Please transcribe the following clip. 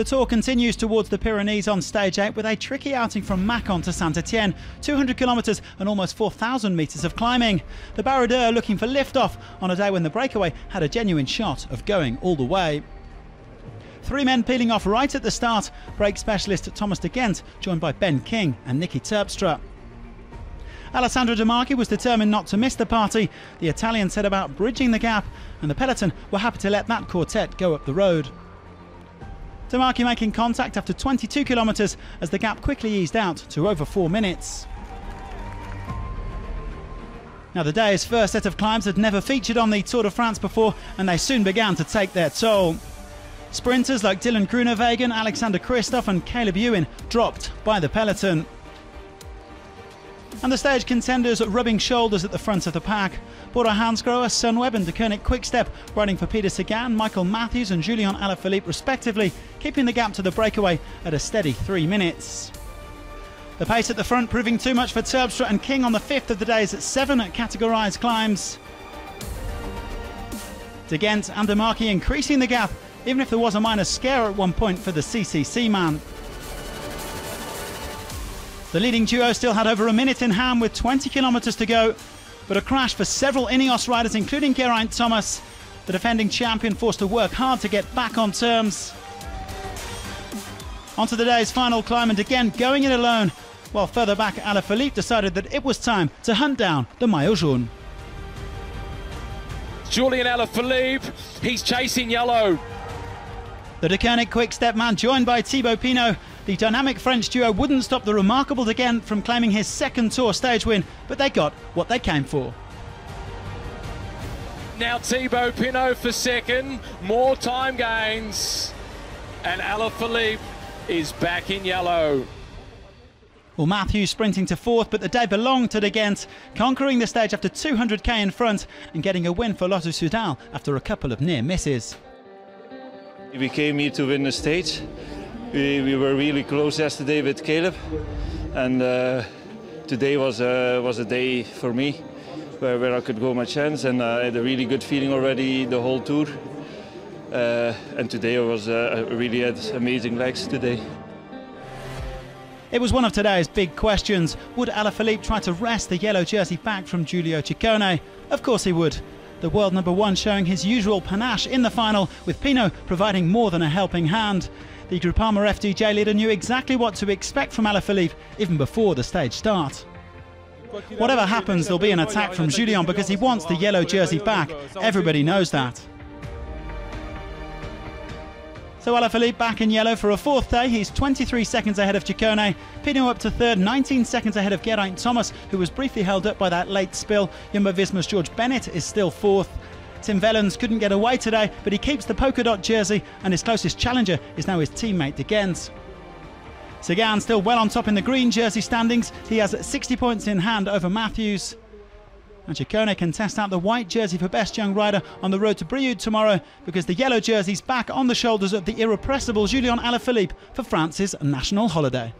The Tour continues towards the Pyrenees on stage 8 with a tricky outing from Mâcon to Saint-Étienne, 200 kilometres and almost 4,000 metres of climbing. The Baroudeur looking for liftoff on a day when the breakaway had a genuine shot of going all the way. Three men peeling off right at the start, brake specialist Thomas De Gendt joined by Ben King and Nikki Terpstra. Alessandro De Marchi was determined not to miss the party. The Italian set about bridging the gap and the peloton were happy to let that quartet go up the road. De Marchi making contact after 22 kilometres as the gap quickly eased out to over 4 minutes. Now the day's first set of climbs had never featured on the Tour de France before, and they soon began to take their toll. Sprinters like Dylan Groenewegen, Alexander Kristoff and Caleb Ewen dropped by the peloton. And the stage contenders rubbing shoulders at the front of the pack. Bora Hansgrohe, Sunweb and Deceuninck Quickstep riding for Peter Sagan, Michael Matthews and Julian Alaphilippe respectively, keeping the gap to the breakaway at a steady 3 minutes. The pace at the front proving too much for Terpstra and King on the fifth of the day's 7 categorised climbs. De Gendt and De Marchi increasing the gap, even if there was a minor scare at one point for the CCC man. The leading duo still had over a minute in hand with 20 kilometres to go, but a crash for several Ineos riders including Geraint Thomas, the defending champion forced to work hard to get back on terms. Onto the day's final climb and again going it alone, while further back Alaphilippe decided that it was time to hunt down the maillot jaune. Julian Alaphilippe, he's chasing yellow. The Deceuninck Quickstep man joined by Thibaut Pinot. The dynamic French duo wouldn't stop the remarkable De Gendt from claiming his second Tour stage win, but they got what they came for. Now Thibaut Pinot for second, more time gains, and Alaphilippe is back in yellow. Well, Matthews sprinting to fourth, but the day belonged to De Gendt, conquering the stage after 200k in front and getting a win for Lotto Soudal after a couple of near misses. We came here to win the stage. We were really close yesterday with Caleb, and today was a day for me where I could go my chance, and I had a really good feeling already the whole tour, and today I really had amazing legs today. It was one of today's big questions. Would Alaphilippe try to wrest the yellow jersey back from Giulio Ciccone? Of course he would. The world number one showing his usual panache in the final, with Pinot providing more than a helping hand. The Groupama FDJ leader knew exactly what to expect from Alaphilippe even before the stage start. Whatever happens, there'll be an attack from Julian because he wants the yellow jersey back. Everybody knows that. So Alaphilippe back in yellow for a fourth day. He's 23 seconds ahead of Ciccone. Pinot up to third, 19 seconds ahead of Geraint Thomas, who was briefly held up by that late spill. Jumbovismos' George Bennett is still fourth. Tim Wellens couldn't get away today, but he keeps the polka dot jersey, and his closest challenger is now his teammate De Gennes. Sagan still well on top in the green jersey standings. He has 60 points in hand over Matthews. And Ciccone can test out the white jersey for best young rider on the road to Brioude tomorrow, because the yellow jersey's back on the shoulders of the irrepressible Julian Alaphilippe for France's national holiday.